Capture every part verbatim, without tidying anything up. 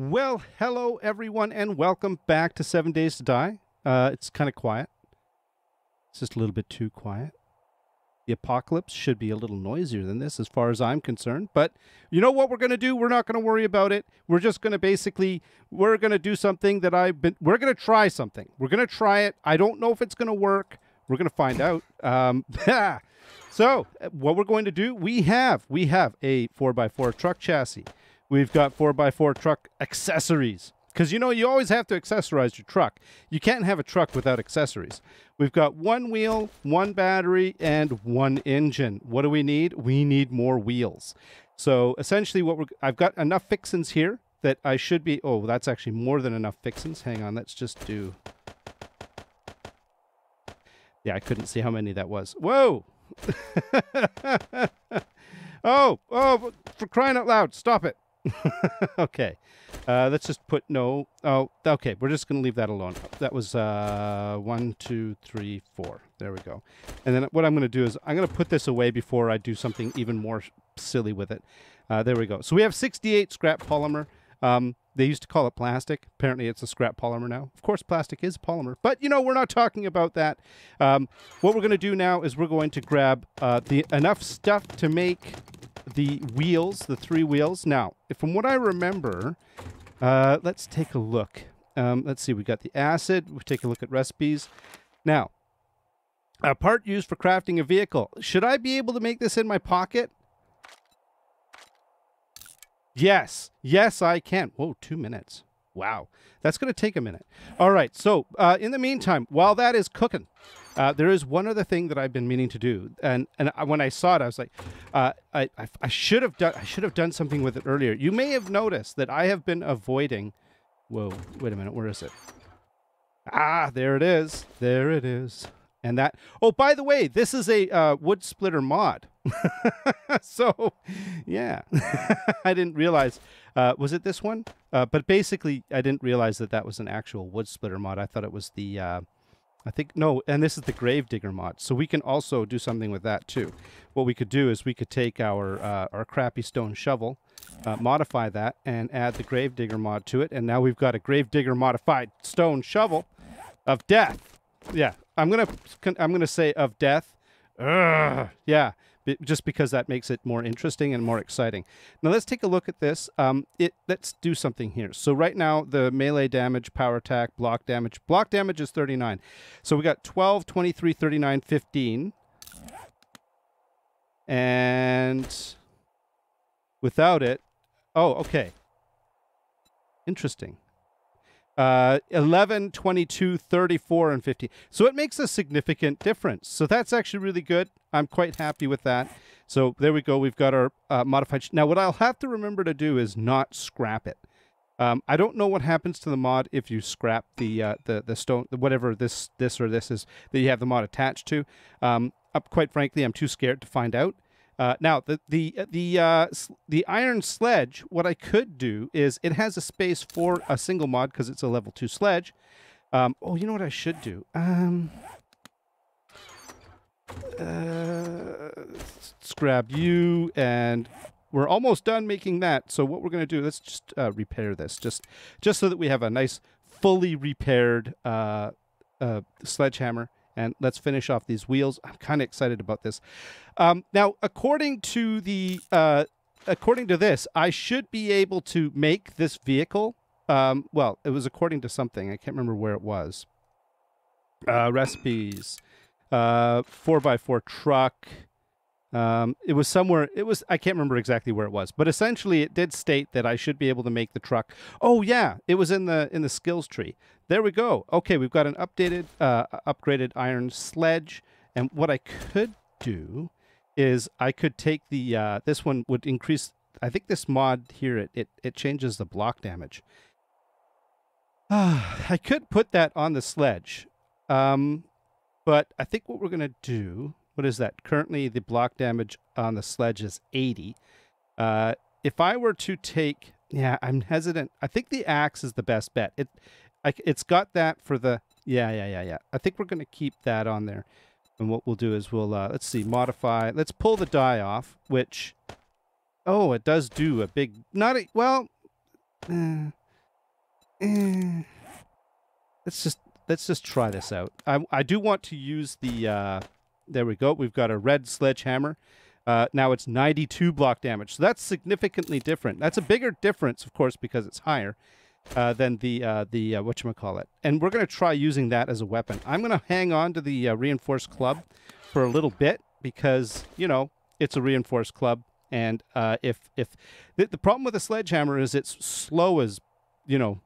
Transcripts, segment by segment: Well, hello everyone, and welcome back to seven days to die. Uh, it's kind of quiet. It's just a little bit too quiet. The apocalypse should be a little noisier than this, as far as I'm concerned. But you know what we're going to do? We're not going to worry about it. We're just going to basically, we're going to do something that I've been, we're going to try something. We're going to try it. I don't know if it's going to work. We're going to find out. Um, so what we're going to do, we have, we have a four by four truck chassis. We've got four by four truck accessories. Because, you know, you always have to accessorize your truck. You can't have a truck without accessories. We've got one wheel, one battery, and one engine. What do we need? We need more wheels. So essentially what we're... I've got enough fixins here that I should be... Oh, that's actually more than enough fixins. Hang on, let's just do... Yeah, I couldn't see how many that was. Whoa! Oh, oh, for crying out loud, stop it. Okay, uh, let's just put no. Oh, okay, we're just going to leave that alone. That was uh, one, two, three, four. There we go. And then what I'm going to do is I'm going to put this away before I do something even more silly with it. Uh, there we go. So we have sixty-eight scrap polymer. Um, they used to call it plastic. Apparently it's a scrap polymer now. Of course, plastic is polymer, but you know, we're not talking about that. Um, what we're going to do now is we're going to grab uh, the enough stuff to make the wheels, the three wheels. Now, from what I remember, uh, let's take a look. Um, let's see, we got the acid. We'll take a look at recipes. Now, a part used for crafting a vehicle. Should I be able to make this in my pocket? Yes. Yes, I can. Whoa, two minutes. Wow. That's going to take a minute. All right. So uh, in the meantime, while that is cooking, Uh, there is one other thing that I've been meaning to do, and and I, when I saw it, I was like, uh, I, I I should have done I should have done something with it earlier. You may have noticed that I have been avoiding. Whoa! Wait a minute, where is it? Ah, there it is, there it is, and that. Oh, by the way, this is a uh, wood splitter mod. So, yeah, I didn't realize. Uh, was it this one? Uh, but basically, I didn't realize that that was an actual wood splitter mod. I thought it was the. Uh, I think, no, and this is the Gravedigger mod, so we can also do something with that, too. What we could do is we could take our uh, our crappy stone shovel, uh, modify that, and add the Gravedigger mod to it, and now we've got a Gravedigger modified stone shovel of death. Yeah, I'm gonna I'm gonna say of death. Ugh, yeah, just because that makes it more interesting and more exciting. Now let's take a look at this. Um, it let's do something here. So right now the melee damage, power attack, block damage. Block damage is thirty-nine. So we got twelve, twenty-three, thirty-nine, fifteen. And without it, oh, okay. Interesting. Uh, eleven, twenty-two, thirty-four, and fifteen. So it makes a significant difference. So that's actually really good. I'm quite happy with that. So there we go. We've got our uh, modified. Now what I'll have to remember to do is not scrap it. Um, I don't know what happens to the mod if you scrap the uh, the the stone, whatever this this or this is that you have the mod attached to. Um, up, quite frankly, I'm too scared to find out. Uh, now the the the uh, the iron sledge. What I could do is it has a space for a single mod because it's a level two sledge. Um, oh, you know what I should do? Um, uh, let's grab you, and we're almost done making that. So what we're going to do? Let's just uh, repair this, just just so that we have a nice fully repaired uh, uh, sledgehammer. And let's finish off these wheels. I'm kind of excited about this. Um, now, according to the, uh, according to this, I should be able to make this vehicle. Um, well, it was according to something. I can't remember where it was. Uh, recipes, uh, four by four truck. Um, it was somewhere. It was. I can't remember exactly where it was, but essentially, it did state that I should be able to make the truck. Oh yeah, it was in the in the skills tree. There we go. Okay, we've got an updated, uh, upgraded iron sledge, and what I could do is I could take the, uh, this one would increase, I think this mod here, it, it, it changes the block damage. Uh, I could put that on the sledge, um, but I think what we're going to do, what is that? Currently the block damage on the sledge is eighty. Uh, if I were to take, yeah, I'm hesitant. I think the axe is the best bet. It. I, it's got that for the, yeah, yeah, yeah, yeah. I think we're going to keep that on there. And what we'll do is we'll, uh, let's see, modify. Let's pull the die off, which, oh, it does do a big, not a, well, eh, Eh, let's just let's just try this out. I I do want to use the. Uh, there we go. We've got a red sledgehammer. Uh, now it's ninety-two block damage, so that's significantly different. That's a bigger difference, of course, because it's higher uh, than the uh, the uh, whatchamacallit. And we're going to try using that as a weapon. I'm going to hang on to the uh, reinforced club for a little bit because, you know, it's a reinforced club. And uh, if if the, the problem with a sledgehammer is it's slow as, you know,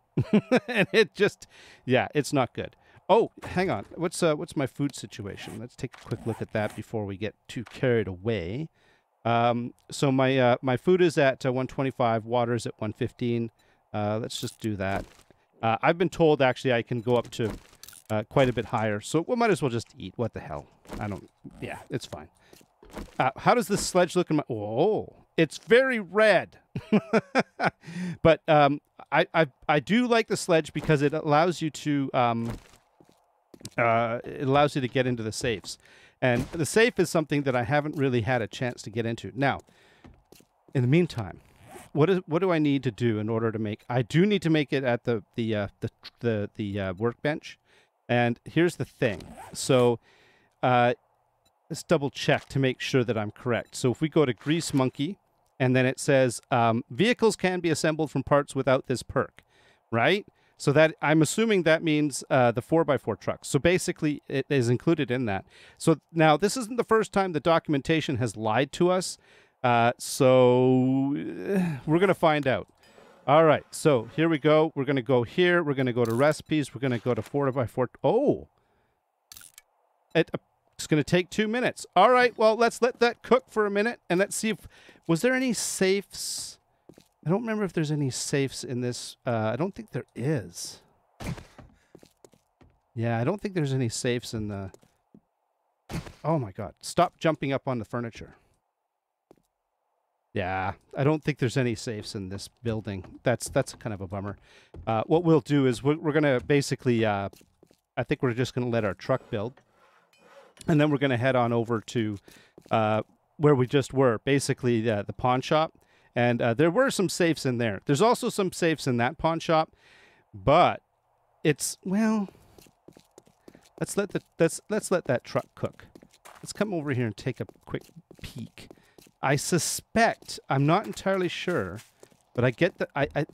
and it just, yeah, it's not good. Oh, hang on. What's uh, what's my food situation? Let's take a quick look at that before we get too carried away. Um, so my uh, my food is at uh, one twenty-five, water is at one fifteen. Uh, let's just do that. Uh, I've been told actually I can go up to uh, quite a bit higher, so we might as well just eat. What the hell? I don't. Yeah, it's fine. Uh, how does this sledge look in my? Oh, it's very red. But um, I, I I do like the sledge because it allows you to. Um, Uh, it allows you to get into the safes, and the safe is something that I haven't really had a chance to get into. Now, in the meantime, what is what do I need to do in order to make? I do need to make it at the the uh, the the, the uh, workbench, and here's the thing. So uh, let's double check to make sure that I'm correct. So if we go to Grease Monkey, and then it says um, vehicles can be assembled from parts without this perk, right? So that, I'm assuming that means uh, the four by four trucks. So basically, it is included in that. So now, this isn't the first time the documentation has lied to us. Uh, so we're going to find out. All right. So here we go. We're going to go here. We're going to go to recipes. We're going to go to four by four. Oh. It, uh, it's going to take two minutes. All right. Well, let's let that cook for a minute. And let's see if... Was there any safes... I don't remember if there's any safes in this. Uh, I don't think there is. Yeah, I don't think there's any safes in the... Oh, my God. Stop jumping up on the furniture. Yeah, I don't think there's any safes in this building. That's that's kind of a bummer. Uh, what we'll do is we're, we're going to basically... Uh, I think we're just going to let our truck build. And then we're going to head on over to uh, where we just were. Basically, the, the pawn shop. And uh, there were some safes in there. There's also some safes in that pawn shop, but it's, well, let's let the let's let's let that truck cook. Let's come over here and take a quick peek. I suspect, I'm not entirely sure, but I get that I, I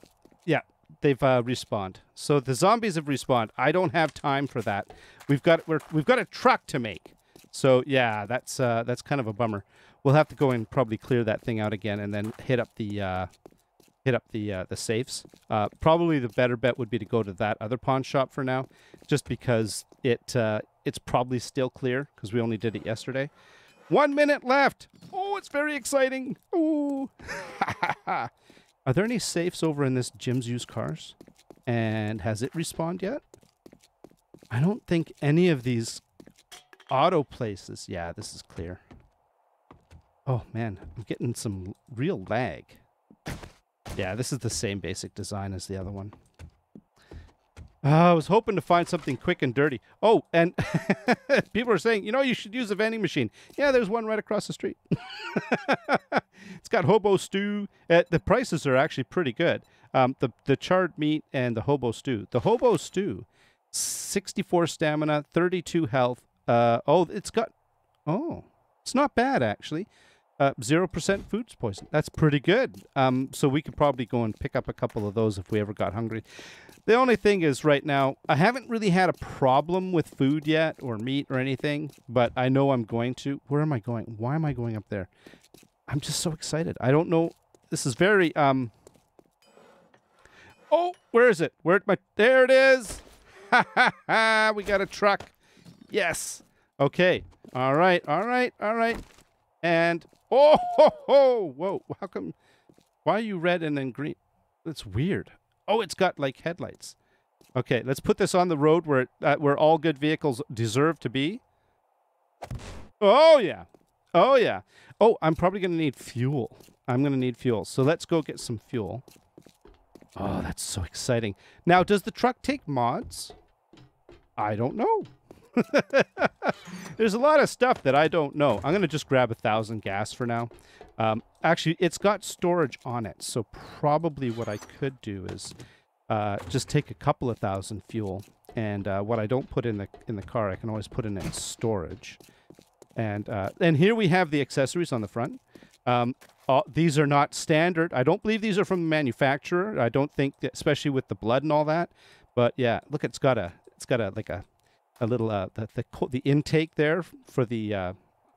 yeah, they've uh, respawned. So the zombies have respawned. I don't have time for that. We've got we're we've got a truck to make. So yeah, that's uh, that's kind of a bummer. We'll have to go and probably clear that thing out again, and then hit up the uh, hit up the uh, the safes. Uh, probably the better bet would be to go to that other pawn shop for now, just because it uh, it's probably still clear because we only did it yesterday. One minute left. Oh, it's very exciting. Ooh. Are there any safes over in this Jim's used cars? And has it respawned yet? I don't think any of these auto places. Yeah, this is clear. Oh, man, I'm getting some real lag. Yeah, this is the same basic design as the other one. Uh, I was hoping to find something quick and dirty. Oh, and people are saying, you know, you should use a vending machine. Yeah, there's one right across the street. It's got hobo stew. Uh, the prices are actually pretty good. Um, the, the charred meat and the hobo stew. The hobo stew, sixty-four stamina, thirty-two health. Uh, oh, it's got... Oh, it's not bad, actually. Uh, zero percent food poison. That's pretty good. Um, so we could probably go and pick up a couple of those if we ever got hungry. The only thing is right now, I haven't really had a problem with food yet or meat or anything, but I know I'm going to. Where am I going? Why am I going up there? I'm just so excited. I don't know. This is very... Um... Oh, where is it? Where'd my... There it is! Ha ha ha! We got a truck. Yes! Okay. All right. All right. All right. And... Oh, ho, ho, whoa. How come... Why are you red and then green? That's weird. Oh, it's got, like, headlights. Okay, let's put this on the road where, it, uh, where all good vehicles deserve to be. Oh, yeah. Oh, yeah. Oh, I'm probably going to need fuel. I'm going to need fuel. So let's go get some fuel. Oh, that's so exciting. Now, does the truck take mods? I don't know. There's a lot of stuff that I don't know. I'm going to just grab a thousand gas for now. Um, actually, it's got storage on it, so probably what I could do is uh, just take a couple of thousand fuel, and uh, what I don't put in the in the car, I can always put in in storage. And uh, and here we have the accessories on the front. Um, all, these are not standard. I don't believe these are from the manufacturer. I don't think, that, especially with the blood and all that. But yeah, look, it's got a it's got a like a a little uh, the the, co the intake there for the. Uh,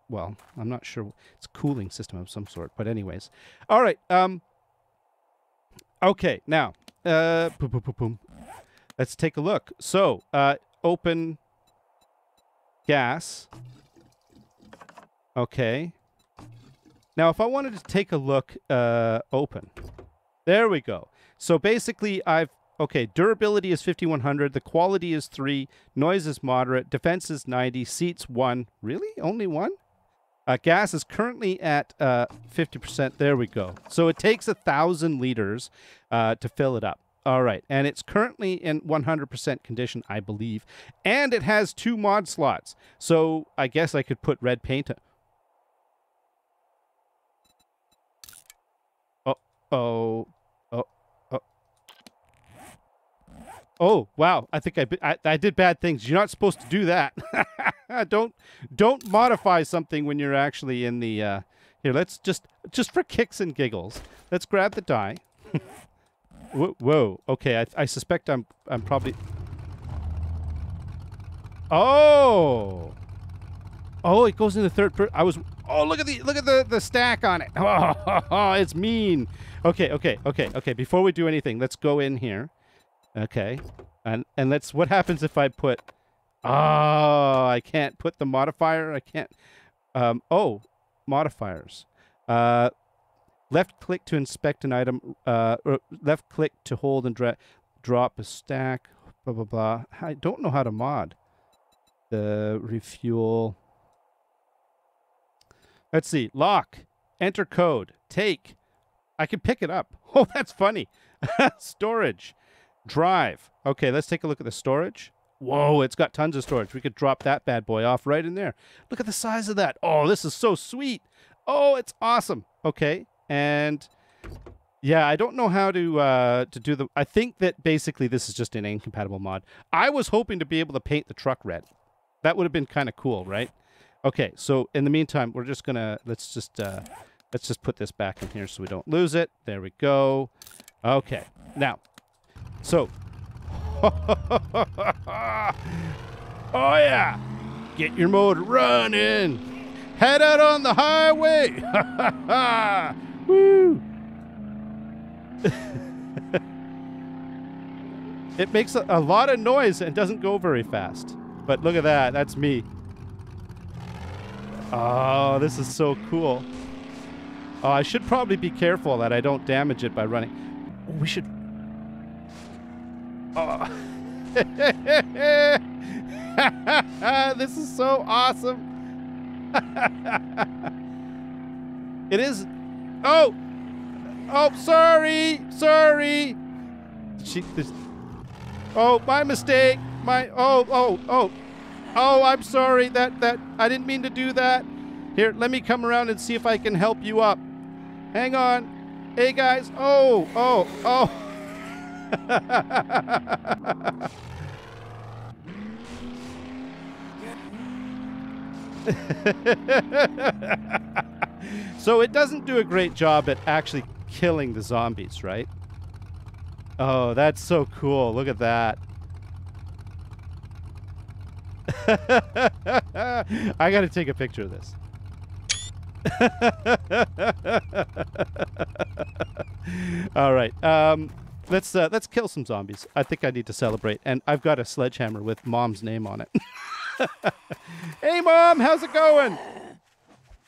Well, I'm not sure. It's a cooling system of some sort. But anyways. All right. Um, okay. Now, uh, boom, boom, boom, boom. Let's take a look. So, uh, open gas. Okay. Now, if I wanted to take a look, uh, open. There we go. So, basically, I've... Okay, durability is fifty-one hundred, the quality is three, noise is moderate, defense is ninety, seats one. Really? Only one? Uh, gas is currently at uh, fifty percent. There we go. So it takes one thousand liters uh, to fill it up. All right. And it's currently in one hundred percent condition, I believe. And it has two mod slots. So I guess I could put red paint. Oh, oh, oh, oh. Oh, wow. I think I, I, I did bad things. You're not supposed to do that. don't don't modify something when you're actually in the... Uh, here, let's just... Just for kicks and giggles, let's grab the die. whoa, whoa. Okay, I, I suspect I'm, I'm probably... Oh! Oh, it goes in the third person. I was... Oh, look at the look at the, the stack on it. Oh, it's mean. Okay, okay, okay, okay. Before we do anything, let's go in here. Okay, and and let's. What happens if I put? Oh, I can't put the modifier. I can't. Um, oh, modifiers. Uh, left click to inspect an item. Uh, or left click to hold and dra drop a stack. Blah blah blah. I don't know how to mod the refuel. Let's see. Lock. Enter code. Take. I can pick it up. Oh, that's funny. Storage. Drive. Okay, let's take a look at the storage. Whoa, it's got tons of storage. We could drop that bad boy off right in there. Look at the size of that. Oh, this is so sweet. Oh, it's awesome. Okay, and yeah, I don't know how to uh, to do the... I think that basically this is just an incompatible mod. I was hoping to be able to paint the truck red. That would have been kind of cool, right? Okay, so in the meantime, we're just gonna... Let's just, uh, let's just put this back in here so we don't lose it. There we go. Okay, now... So, oh yeah, get your motor running, head out on the highway, woo! It makes a, a lot of noise and doesn't go very fast, but look at that, that's me. Oh, this is so cool. Oh, I should probably be careful that I don't damage it by running. Oh, we should... Oh. This is so awesome. It is. Oh, oh, sorry, sorry. She, this, oh, my mistake. My oh, oh, oh, oh. I'm sorry. That that I didn't mean to do that. Here, let me come around and see if I can help you up. Hang on. Hey guys. Oh, oh, oh. So it doesn't do a great job at actually killing the zombies, right? Oh, that's so cool. Look at that. I gotta take a picture of this. All right. Um, Let's uh, let's kill some zombies. I think I need to celebrate, and I've got a sledgehammer with Mom's name on it. Hey, Mom, how's it going?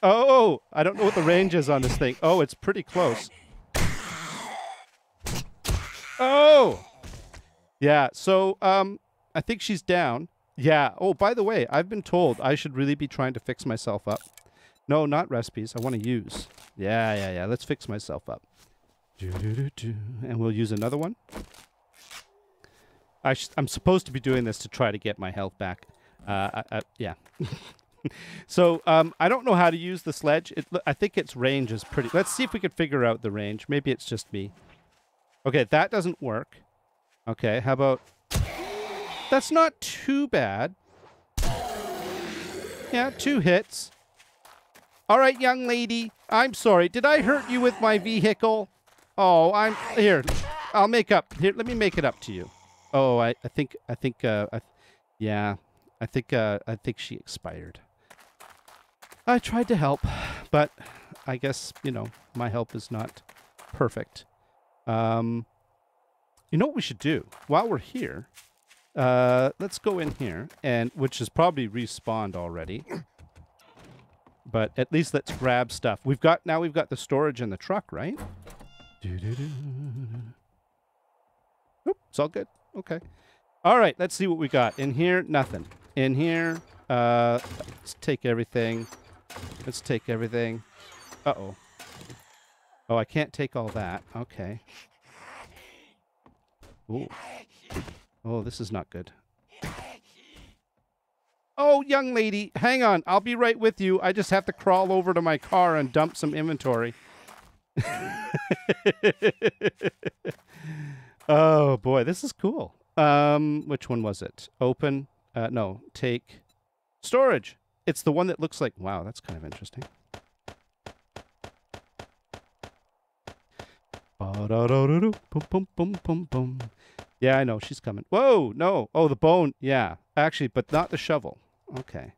Oh, I don't know what the range is on this thing. Oh, it's pretty close. Oh, yeah. So, um, I think she's down. Yeah. Oh, by the way, I've been told I should really be trying to fix myself up. No, not recipes. I want to use. Yeah, yeah, yeah. Let's fix myself up. Do, do, do, do. And we'll use another one. I sh I'm supposed to be doing this to try to get my health back. Uh, I, I, yeah. So um, I don't know how to use the sledge. It, I think its range is pretty... Let's see if we can figure out the range. Maybe it's just me. Okay, that doesn't work. Okay, how about... That's not too bad. Yeah, two hits. All right, young lady. I'm sorry. Did I hurt you with my vehicle? Oh, I'm... Here, I'll make up. Here, let me make it up to you. Oh, I, I think... I think... Uh, I, yeah, I think... Uh, I think she expired. I tried to help, but I guess, you know, my help is not perfect. Um... You know what we should do? While we're here, uh, let's go in here, and which is probably respawned already. But at least let's grab stuff. We've got now we've got the storage in the truck, right? Oop, it's all good. Okay. All right, let's see what we got. In here, nothing. In here, uh, let's take everything. Let's take everything. Uh-oh. Oh, I can't take all that. Okay. Ooh. Oh, this is not good. Oh, young lady, hang on. I'll be right with you. I just have to crawl over to my car and dump some inventory. Oh, boy, this is cool. Um, which one was it? Open. Uh, no, take storage. It's the one that looks like, wow, that's kind of interesting. Yeah, I know. She's coming. Whoa, no. Oh, the bone. Yeah, actually, but not the shovel. Okay.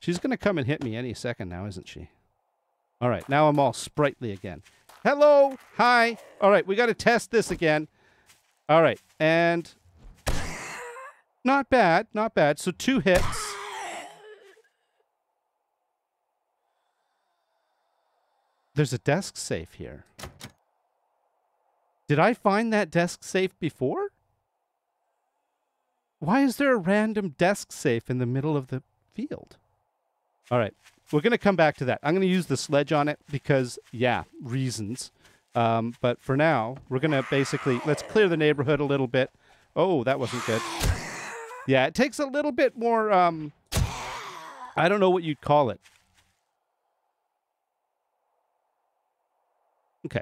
She's going to come and hit me any second now, isn't she? All right, now I'm all sprightly again. Hello. Hi. All right, we got to test this again. All right, and not bad, not bad. So two hits. There's a desk safe here. Did I find that desk safe before? Why is there a random desk safe in the middle of the field? All right, we're going to come back to that. I'm going to use the sledge on it because, yeah, reasons. Um, but for now, we're going to basically, let's clear the neighborhood a little bit. Oh, that wasn't good. Yeah, it takes a little bit more, um, I don't know what you'd call it. Okay.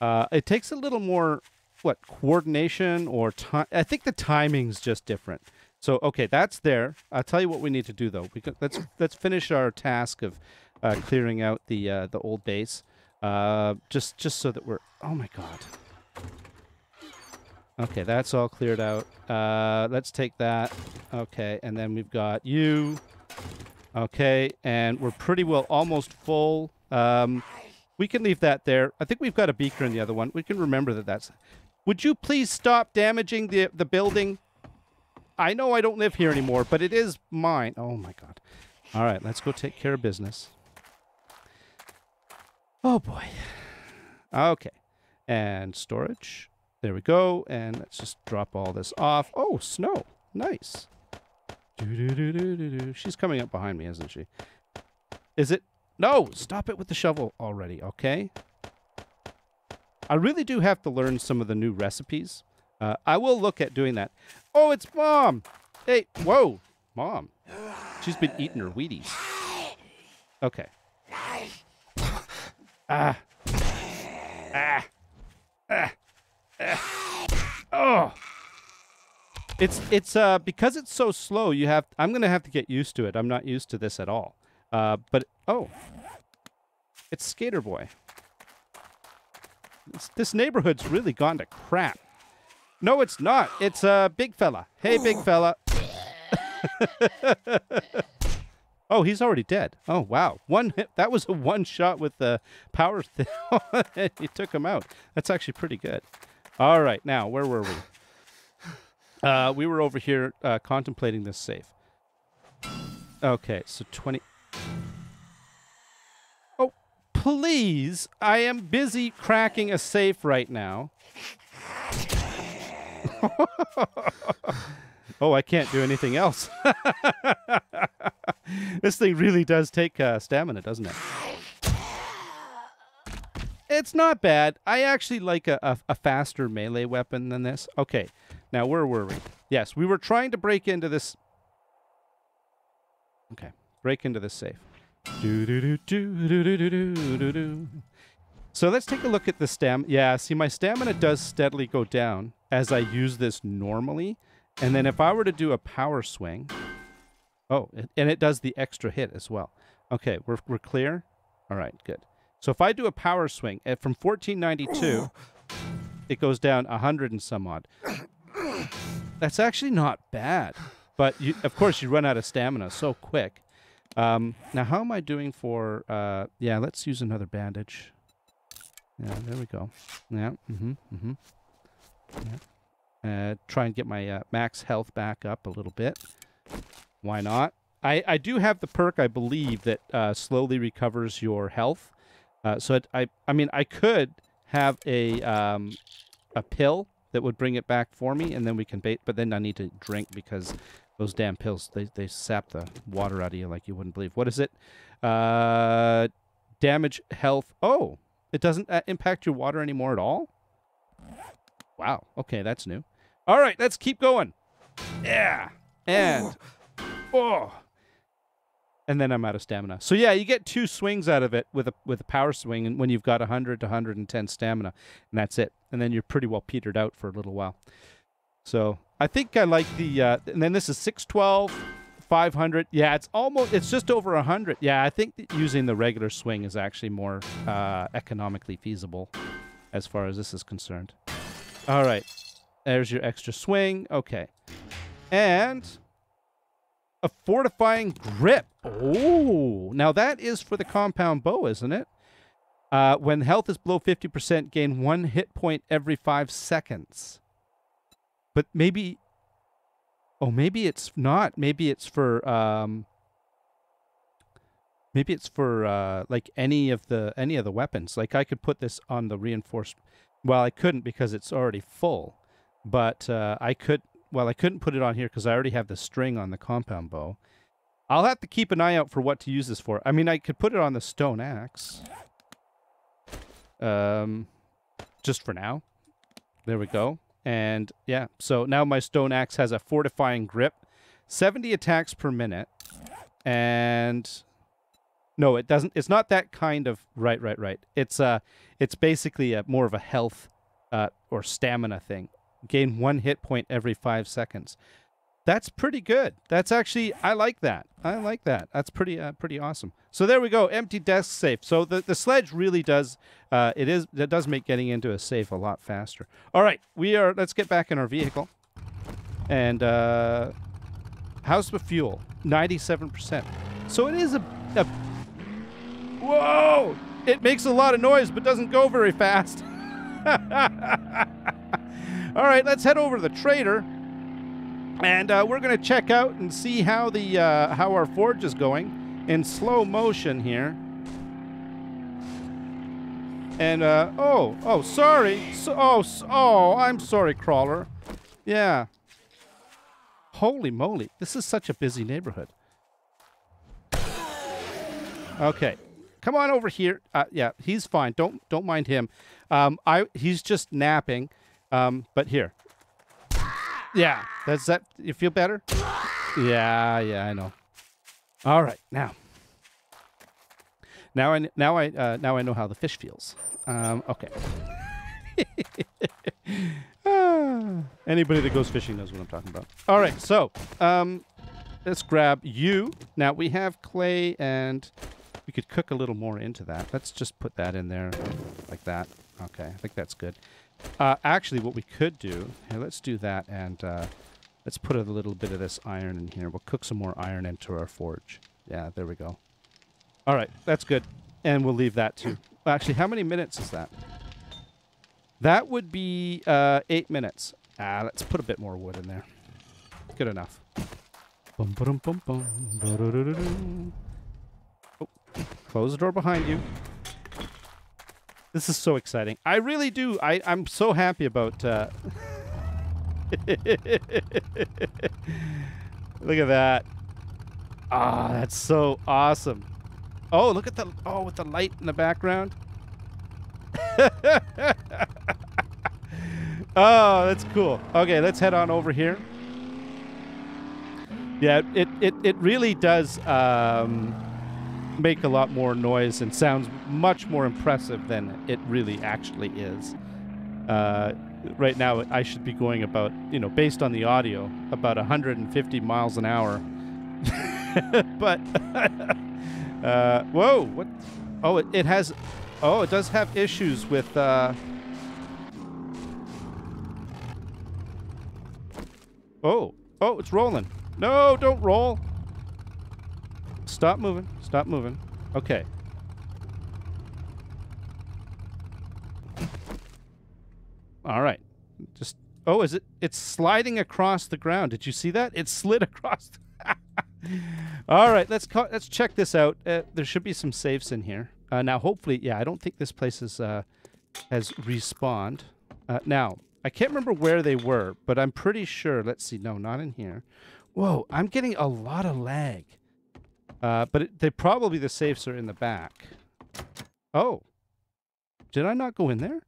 Uh, it takes a little more, what, coordination or time. I think the timing's just different. So, okay, that's there. I'll tell you what we need to do, though. We could, let's let's finish our task of uh, clearing out the uh, the old base, uh, just just so that we're. Oh my God. Okay, that's all cleared out. Uh, let's take that. Okay, and then we've got you. Okay, and we're pretty well almost full. Um, We can leave that there. I think we've got a beaker in the other one. We can remember that that's... Would you please stop damaging the, the building? I know I don't live here anymore, but it is mine. Oh, my God. All right, let's go take care of business. Oh, boy. Okay. And storage. There we go. And let's just drop all this off. Oh, snow. Nice. Doo-doo-doo-doo-doo-doo. She's coming up behind me, isn't she? Is it... No, stop it with the shovel already, okay? I really do have to learn some of the new recipes. Uh, I will look at doing that. Oh, it's Mom! Hey, whoa, Mom. She's been eating her Wheaties. Okay. Ah. Ah. Ah. Ah. Oh. It's, it's, uh, because it's so slow, you have, I'm gonna have to get used to it. I'm not used to this at all. Uh, but, oh, it's Skater Boy. It's, this neighborhood's really gone to crap. No, it's not. It's a uh, big fella. Hey, big fella. Oh, he's already dead. Oh, wow. One hit. That was a one shot with the power thing. He took him out. That's actually pretty good. All right. Now, where were we? Uh, we were over here uh, contemplating this safe. Okay, so twenty... Oh, please! I am busy cracking a safe right now. Oh, I can't do anything else. This thing really does take uh, stamina, doesn't it? It's not bad. I actually like a, a, a faster melee weapon than this. Okay, now where were we? Yes, we were trying to break into this... Okay, break into this safe. So let's take a look at the stamina. Yeah, see, my stamina does steadily go down. as I use this normally. And then if I were to do a power swing, oh, and it does the extra hit as well. Okay, we're, we're clear? All right, good. So if I do a power swing at from fourteen ninety-two, it goes down a hundred and some odd. That's actually not bad. But, you, of course, you run out of stamina so quick. Um, now, how am I doing for... Uh, yeah, let's use another bandage. Yeah, there we go. Yeah, mm-hmm, mm-hmm. Yeah. Uh, try and get my uh, max health back up a little bit. Why not? I, I do have the perk, I believe, that uh, slowly recovers your health. Uh, so, it, I, I mean, I could have a, um, a pill that would bring it back for me, and then we can bait, but then I need to drink because... Those damn pills, they, they sap the water out of you like you wouldn't believe. What is it? Uh, damage health. Oh, it doesn't uh, impact your water anymore at all? Wow. Okay, that's new. All right, let's keep going. Yeah. And. Oh. And then I'm out of stamina. So, yeah, you get two swings out of it with a, with a power swing and when you've got a hundred to a hundred and ten stamina, and that's it. And then you're pretty well petered out for a little while. So... I think I like the, uh, and then this is six twelve, five hundred. Yeah, it's almost, it's just over a hundred. Yeah, I think that using the regular swing is actually more uh, economically feasible as far as this is concerned. All right, there's your extra swing. Okay. And a fortifying grip. Oh, now that is for the compound bow, isn't it? Uh, when health is below fifty percent, gain one hit point every five seconds. But maybe, oh, maybe it's not. Maybe it's for, um, maybe it's for uh, like any of the any of the weapons. Like I could put this on the reinforced. Well, I couldn't because it's already full. But uh, I could. Well, I couldn't put it on here because I already have the string on the compound bow. I'll have to keep an eye out for what to use this for. I mean, I could put it on the stone axe. Um, just for now. There we go. And, yeah, so now my stone axe has a fortifying grip, seventy attacks per minute, and, no, it doesn't, it's not that kind of, right, right, right, it's uh, it's basically a, more of a health uh, or stamina thing. Gain one hit point every five seconds. That's pretty good. That's actually, I like that. I like that. That's pretty uh, pretty awesome. So there we go, empty desk safe. So the, the sledge really does, uh, it is, that does make getting into a safe a lot faster. All right, we are, let's get back in our vehicle. And uh, how's the fuel? ninety-seven percent. So it is a, a, whoa! It makes a lot of noise, but doesn't go very fast. All right, let's head over to the trader. And uh, we're going to check out and see how the uh, how our forge is going in slow motion here. And uh, oh oh sorry so, oh so, oh I'm sorry, Crawler. Yeah. Holy moly! This is such a busy neighborhood. Okay, come on over here. Uh, yeah, he's fine. Don't don't mind him. Um, I he's just napping. Um, but here. Yeah, does that, you feel better? Yeah, yeah, I know. All right, now. Now I, now I, uh, now I know how the fish feels. Um, okay. ah, anybody that goes fishing knows what I'm talking about. All right, so um, let's grab you. Now we have clay and we could cook a little more into that. Let's just put that in there like that. Okay, I think that's good. Uh, actually, what we could do, here, let's do that and uh, let's put a little bit of this iron in here. We'll cook some more iron into our forge. Yeah, there we go. All right, that's good. And we'll leave that too. Actually, how many minutes is that? That would be uh, eight minutes. Ah, let's put a bit more wood in there. Good enough. Oh, close the door behind you. This is so exciting. I really do. I, I'm so happy about... Uh... look at that. Ah, oh, that's so awesome. Oh, look at the... Oh, with the light in the background. Oh, that's cool. Okay, let's head on over here. Yeah, it, it, it really does... Um, make a lot more noise and sounds much more impressive than it really actually is. uh, right now I should be going about, you know, based on the audio, about one hundred fifty miles an hour. But uh, whoa, what? Oh, it, it has. Oh, it does have issues with. Uh, oh, oh, it's rolling. No, don't roll. Stop moving. Stop moving. Okay. All right. Just. Oh, is it? It's sliding across the ground. Did you see that? It slid across. The All right. Let's ca let's check this out. Uh, there should be some safes in here. Uh, now, hopefully, yeah, I don't think this place is, uh, has respawned. Uh, now, I can't remember where they were, but I'm pretty sure. Let's see. No, not in here. Whoa, I'm getting a lot of lag. Uh, but it, they probably, the safes are in the back. Oh. Did I not go in there?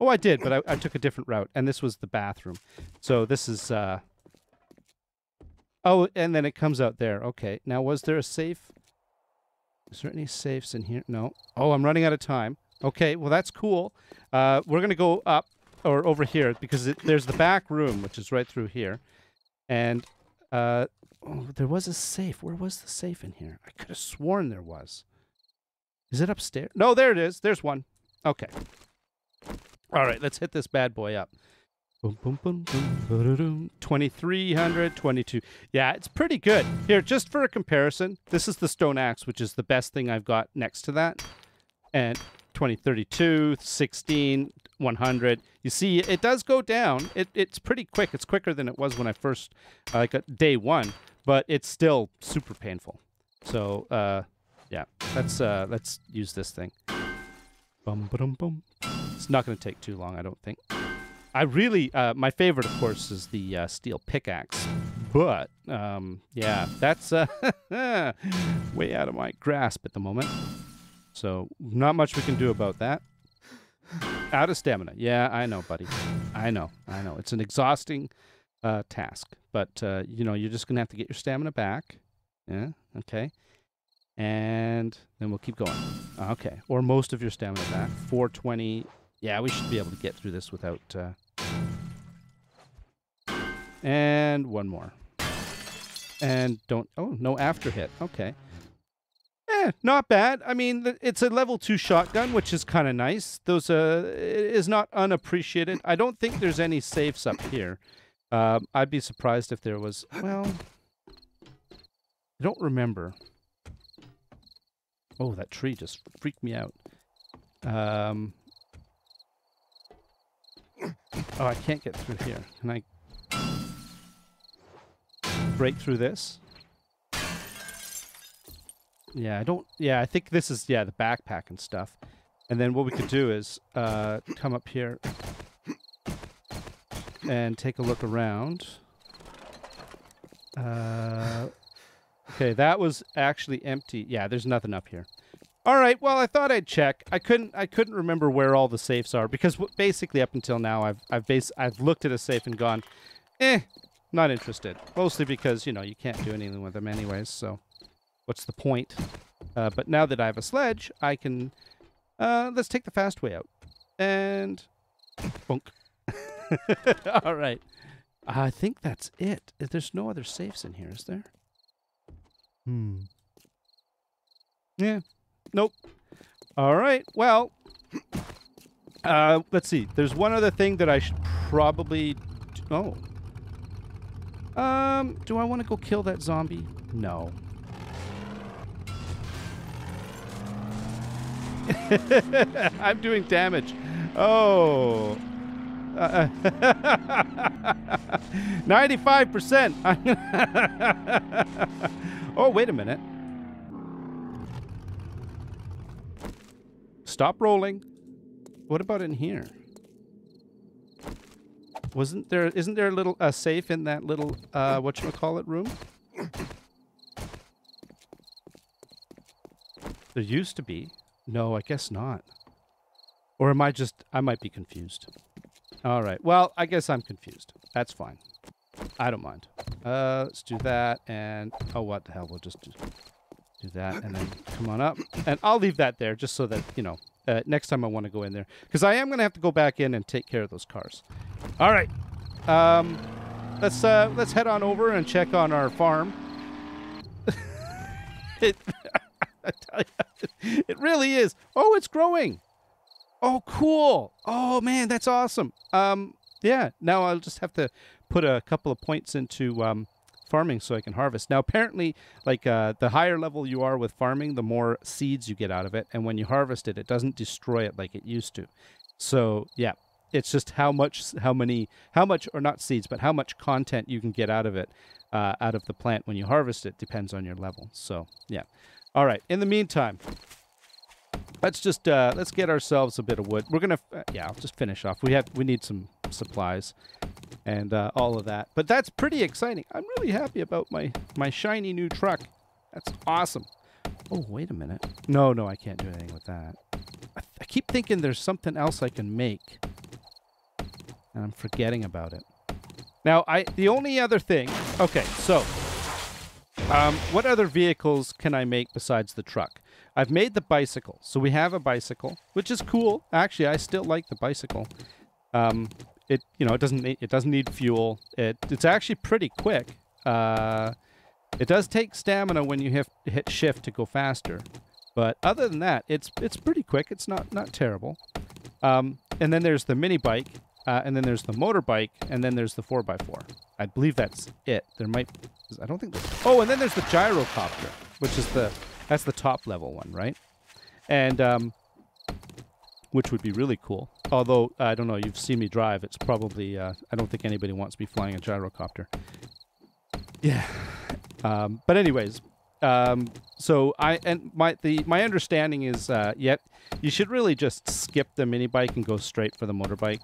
Oh, I did, but I, I took a different route, and this was the bathroom. So this is... Uh... Oh, and then it comes out there. Okay. Now, was there a safe... Is there any safes in here? No. Oh, I'm running out of time. Okay, well, that's cool. Uh, we're going to go up or over here because it, there's the back room, which is right through here. And uh, oh, there was a safe. Where was the safe in here? I could have sworn there was. Is it upstairs? No, there it is. There's one. Okay. All right, let's hit this bad boy up. Boom, boom, boom, boom, twenty-three hundred, twenty-two. Yeah, it's pretty good. Here, just for a comparison, this is the stone axe, which is the best thing I've got next to that. And twenty, thirty-two, sixteen, one hundred. You see, it does go down. It, it's pretty quick. It's quicker than it was when I first, like, uh, day one. But it's still super painful. So, uh, yeah, let's, uh, let's use this thing. Bum, ba-dum, bum. It's not going to take too long, I don't think. I really, uh, my favorite, of course, is the uh, steel pickaxe, but, um, yeah, that's uh, way out of my grasp at the moment, so not much we can do about that. Out of stamina. Yeah, I know, buddy. I know, I know. It's an exhausting uh, task, but, uh, you know, you're just going to have to get your stamina back. Yeah, okay. And then we'll keep going. Okay, or most of your stamina back. four twenty... Yeah, we should be able to get through this without... Uh... And one more. And don't... Oh, no after hit. Okay. Eh, not bad. I mean, it's a level two shotgun, which is kind of nice. Those uh, it is not unappreciated. I don't think there's any safes up here. Um, I'd be surprised if there was... Well... I don't remember. Oh, that tree just freaked me out. Um... Oh, I can't get through here. Can I break through this? Yeah, I don't... Yeah, I think this is, yeah, the backpack and stuff. And then what we could do is uh, come up here and take a look around. Uh, okay, that was actually empty. Yeah, there's nothing up here. All right, well, I thought I'd check. I couldn't I couldn't remember where all the safes are because basically up until now I've I've bas I've looked at a safe and gone, "Eh, not interested." Mostly because, you know, you can't do anything with them anyways, so what's the point? Uh, but now that I have a sledge, I can uh, let's take the fast way out. And bonk. All right. I think that's it. There's no other safes in here, is there? Hmm. Yeah. Nope. All right. Well, uh, let's see. There's one other thing that I should probably... Oh. Um, do I want to go kill that zombie? No. I'm doing damage. Oh. Uh, ninety-five percent. Oh, wait a minute. Stop rolling. What about in here? Wasn't there? Isn't there a little uh, safe in that little uh, whatchamacallit room? There used to be. No, I guess not. Or am I just? I might be confused. All right. Well, I guess I'm confused. That's fine. I don't mind. Uh, let's do that. And oh, what the hell? We'll just do. Do that and then come on up. And I'll leave that there just so that, you know, Uh, next time I want to go in there. Because I am going to have to go back in and take care of those cars. All right. Um, let's, uh, let's head on over and check on our farm. it, I tell you, it really is. Oh, it's growing. Oh, cool. Oh, man, that's awesome. Um, yeah, now I'll just have to put a couple of points into um, farming so I can harvest. Now, apparently, like uh, the higher level you are with farming, the more seeds you get out of it. And when you harvest it, it doesn't destroy it like it used to. So, yeah, it's just how much, how many, how much, or not seeds, but how much content you can get out of it, uh, out of the plant when you harvest it depends on your level. So, yeah. All right, in the meantime... Let's just uh, let's get ourselves a bit of wood. We're gonna uh, yeah, I'll just finish off. We have we need some supplies and uh, all of that. But that's pretty exciting. I'm really happy about my my shiny new truck. That's awesome. Oh wait a minute. No no, I can't do anything with that. I, I keep thinking there's something else I can make, and I'm forgetting about it. Now I the only other thing. Okay, so um, what other vehicles can I make besides the truck? I've made the bicycle, so we have a bicycle, which is cool. Actually, I still like the bicycle. Um, it you know it doesn't need, it doesn't need fuel. It it's actually pretty quick. Uh, it does take stamina when you hit, hit shift to go faster, but other than that, it's it's pretty quick. It's not not terrible. Um, and then there's the mini bike, uh, and then there's the motorbike, and then there's the four by four. I believe that's it. There might I don't think. Oh, and then there's the gyrocopter, which is the That's the top level one, right? And, um, which would be really cool. Although, I don't know, you've seen me drive. It's probably, uh, I don't think anybody wants me flying a gyrocopter. Yeah. Um, but anyways, um, so I, and my, the, my understanding is, uh, yep, you should really just skip the mini bike and go straight for the motorbike.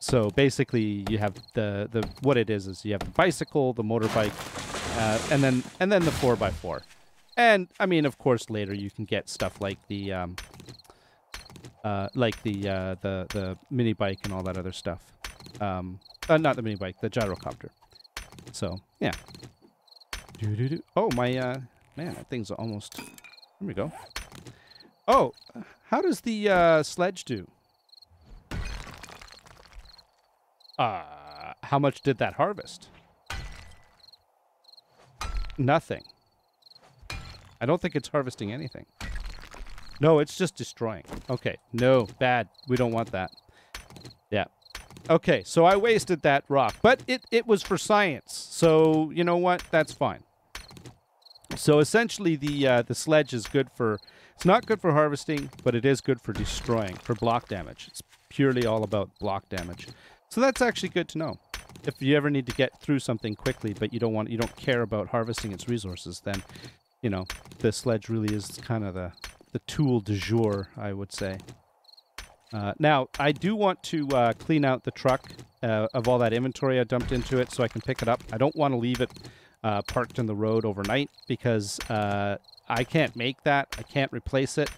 So basically you have the, the, what it is, is you have the bicycle, the motorbike, uh, and then, and then the four by four. And I mean, of course, later you can get stuff like the, um, uh, like the uh, the the mini bike and all that other stuff. Um, uh, not the mini bike, the gyrocopter. So yeah. Doo -doo -doo. Oh my, uh, man, that thing's almost. There we go. Oh, how does the uh, sledge do? Uh, how much did that harvest? Nothing. I don't think it's harvesting anything. No, it's just destroying. Okay, no, bad. We don't want that. Yeah. Okay, so I wasted that rock, but it, it was for science. So, you know what? That's fine. So, essentially, the uh, the sledge is good for... It's not good for harvesting, but it is good for destroying, for block damage. It's purely all about block damage. So, that's actually good to know. If you ever need to get through something quickly, but you don't want, you don't care about harvesting its resources, then... You know, the sledge really is kind of the, the tool du jour, I would say. Uh, now, I do want to uh, clean out the truck uh, of all that inventory I dumped into it so I can pick it up. I don't want to leave it uh, parked in the road overnight because uh, I can't make that. I can't replace it.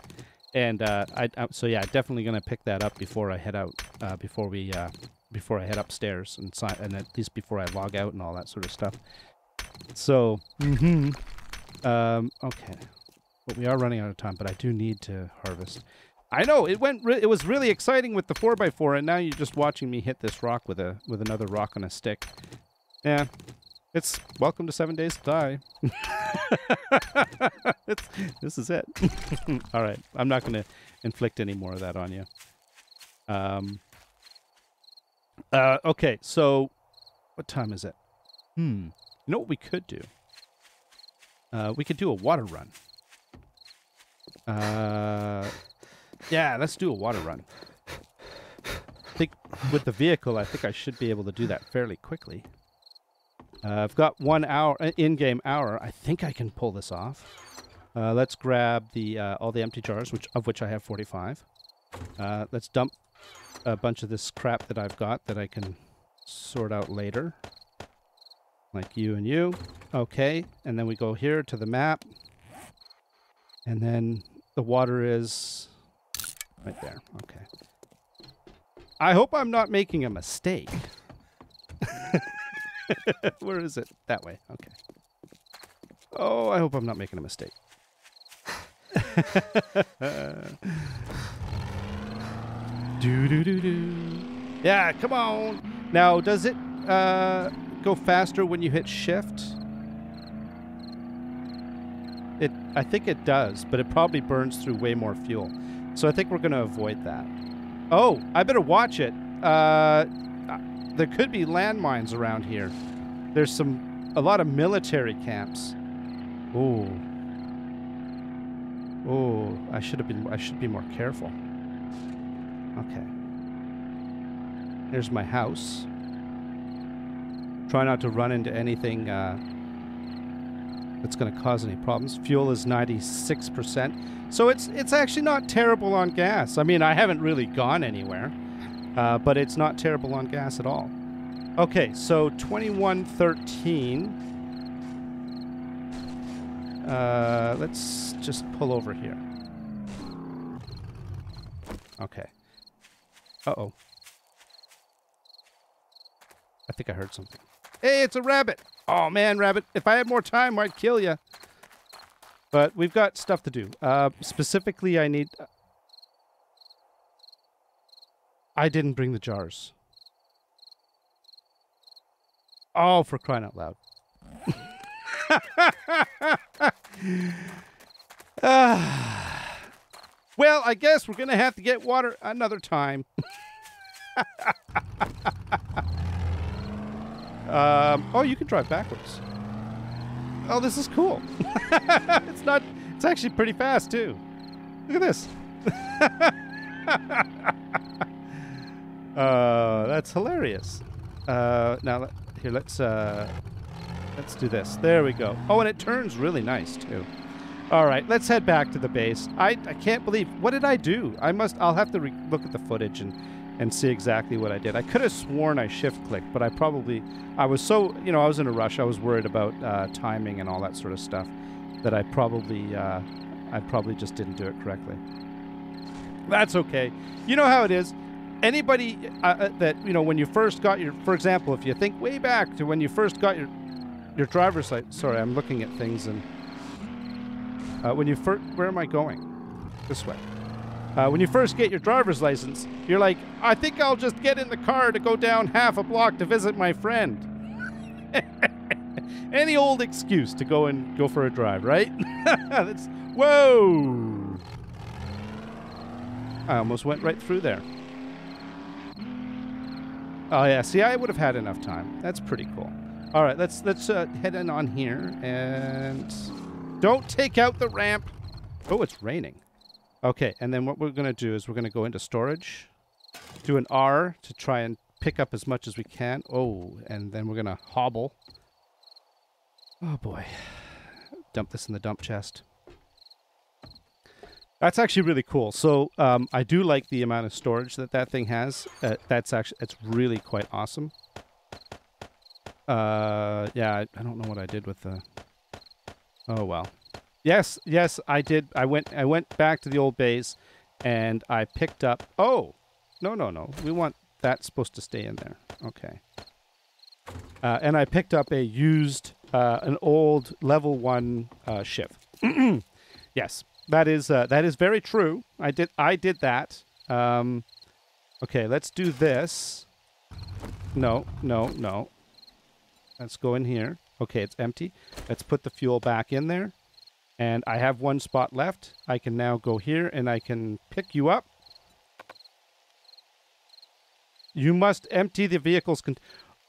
And uh, I, so, yeah, I'm definitely going to pick that up before I head out, uh, before we, uh, before I head upstairs and, si and at least before I log out and all that sort of stuff. So, mm-hmm. Um, okay, but we are running out of time, but I do need to harvest. I know, it went. It was really exciting with the four by four, and now you're just watching me hit this rock with a with another rock on a stick. Yeah, it's welcome to seven days to die. it's, this is it. All right, I'm not going to inflict any more of that on you. Um. Uh, okay, so what time is it? Hmm, you know what we could do? Uh, we could do a water run. Uh, yeah, let's do a water run. I think with the vehicle, I think I should be able to do that fairly quickly. Uh, I've got one hour, in-game hour. I think I can pull this off. Uh, let's grab the uh, all the empty jars, which of which I have forty-five. Uh, let's dump a bunch of this crap that I've got that I can sort out later. Like you and you. Okay, and then we go here to the map. And then the water is right there. Okay. I hope I'm not making a mistake. Where is it? That way. Okay. Oh, I hope I'm not making a mistake. Do do do do. Yeah, come on. Now, does it uh, go faster when you hit shift? It, I think it does, but it probably burns through way more fuel. So I think we're going to avoid that. Oh, I better watch it. Uh, there could be landmines around here. There's some a lot of military camps. Oh. Oh, I should have been I should be more careful. Okay. Here's my house. Try not to run into anything uh, that's going to cause any problems. Fuel is ninety-six percent. So it's it's actually not terrible on gas. I mean, I haven't really gone anywhere, uh, but it's not terrible on gas at all. Okay, so twenty-one thirteen. Uh, let's just pull over here. Okay. Uh-oh. I think I heard something. Hey, it's a rabbit! Oh, man, rabbit. If I had more time, I'd kill you. But we've got stuff to do. Uh, specifically, I need... I didn't bring the jars. Oh, for crying out loud. uh, well, I guess we're going to have to get water another time. Um, oh, you can drive backwards. Oh, this is cool. It's not. It's actually pretty fast too. Look at this. uh, that's hilarious. Uh, now let, here, let's uh, let's do this. There we go. Oh, and it turns really nice too. All right, let's head back to the base. I I can't believe. What did I do? I must. I'll have to re look at the footage and. and see exactly what I did. I could have sworn I shift-clicked, but I probably... I was so... You know, I was in a rush. I was worried about uh, timing and all that sort of stuff that I probably... Uh, I probably just didn't do it correctly. That's okay. You know how it is. Anybody uh, that, you know, when you first got your... For example, if you think way back to when you first got your your driver's license... Sorry, I'm looking at things and... Uh, when you first... Where am I going? This way. Uh, when you first get your driver's license, you're like, I think I'll just get in the car to go down half a block to visit my friend. Any old excuse to go and go for a drive, right? That's, whoa! I almost went right through there. Oh yeah, see, I would have had enough time. That's pretty cool. All right, let's let's uh, head in on here and don't take out the ramp. Oh, it's raining. Okay, and then what we're going to do is we're going to go into storage, do an R to try and pick up as much as we can. Oh, and then we're going to hobble. Oh, boy. Dump this in the dump chest. That's actually really cool. So um, I do like the amount of storage that that thing has. Uh, that's actually, it's really quite awesome. Uh, yeah, I, I don't know what I did with the... Oh, well. Yes, yes, I did. I went I went back to the old base and I picked up... Oh, no, no, no. We want that supposed to stay in there. Okay. Uh, and I picked up a used, uh, an old level one uh, shiv. Yes, that is uh, that is very true. I did I did that. Um, okay, let's do this. No, no, no. Let's go in here. Okay, it's empty. Let's put the fuel back in there. And I have one spot left. I can now go here and I can pick you up. You must empty the vehicle's con-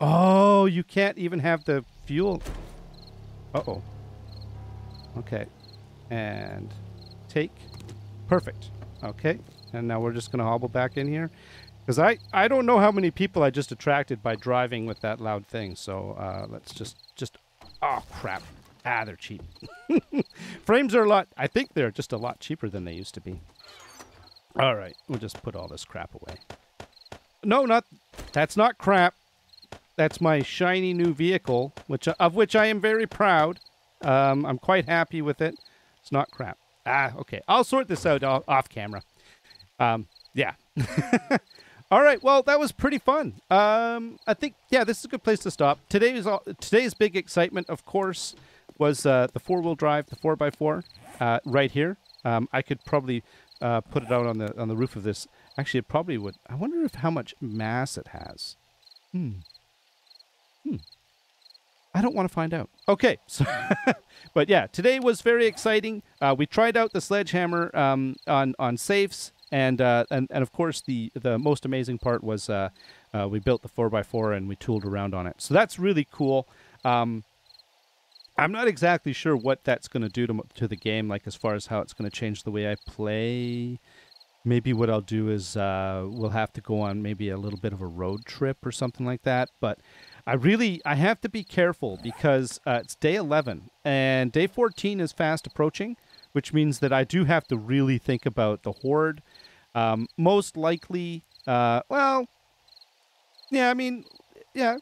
Oh, you can't even have the fuel. Uh-oh. Okay. And take. Perfect. Okay. And now we're just going to hobble back in here. Because I, I don't know how many people I just attracted by driving with that loud thing. So uh, let's just, just... Oh, crap. Ah, they're cheap. Frames are a lot... I think they're just a lot cheaper than they used to be. All right. We'll just put all this crap away. No, not... That's not crap. That's my shiny new vehicle, which of which I am very proud. Um, I'm quite happy with it. It's not crap. Ah, okay. I'll sort this out off camera. Um, yeah. All right, well, that was pretty fun. Um, I think, yeah, this is a good place to stop. Today's, all, today's big excitement, of course... was uh, the four-wheel drive, the four by four, uh, right here. Um, I could probably uh, put it out on the on the roof of this Actually, it probably would. I wonder if how much mass it has. Hmm. Hmm. I don't want to find out. Okay. So but yeah, today was very exciting. Uh, we tried out the sledgehammer um, on, on safes. And, uh, and and of course, the, the most amazing part was uh, uh, we built the four by four and we tooled around on it. So that's really cool. Um, I'm not exactly sure what that's going to do to to the game, like as far as how it's going to change the way I play. Maybe what I'll do is uh, we'll have to go on maybe a little bit of a road trip or something like that. But I really, I have to be careful because uh, it's day eleven and day fourteen is fast approaching, which means that I do have to really think about the horde. Um, most likely, uh, well, yeah, I mean, yeah,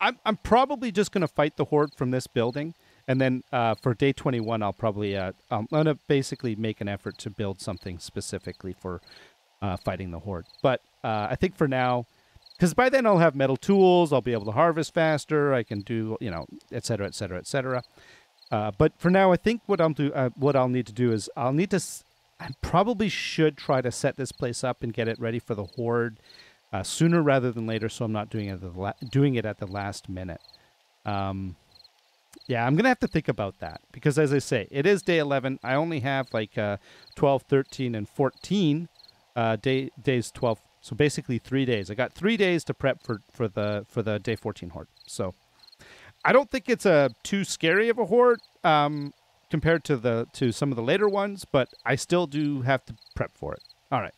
I'm, I'm probably just going to fight the horde from this building. And then uh, for day twenty-one, I'll probably, uh, I'm going to basically make an effort to build something specifically for uh, fighting the horde. But uh, I think for now, because by then I'll have metal tools, I'll be able to harvest faster, I can do, you know, et cetera, et cetera, et cetera. Uh, but for now, I think what I'll do, uh, what I'll need to do is I'll need to, s I probably should try to set this place up and get it ready for the horde uh, sooner rather than later, so I'm not doing it at the, la doing it at the last minute. Um, yeah, I'm going to have to think about that because, as I say, it is day eleven. I only have like uh, twelve, thirteen, and fourteen uh, day, days twelve. So basically three days. I got three days to prep for, for, the, for the day fourteen horde. So I don't think it's a too scary of a horde um, compared to the to some of the later ones, but I still do have to prep for it. All right.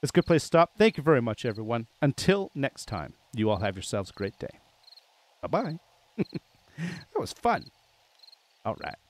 That's a good place to stop. Thank you very much, everyone. Until next time, you all have yourselves a great day. Bye-bye. That was fun. All right.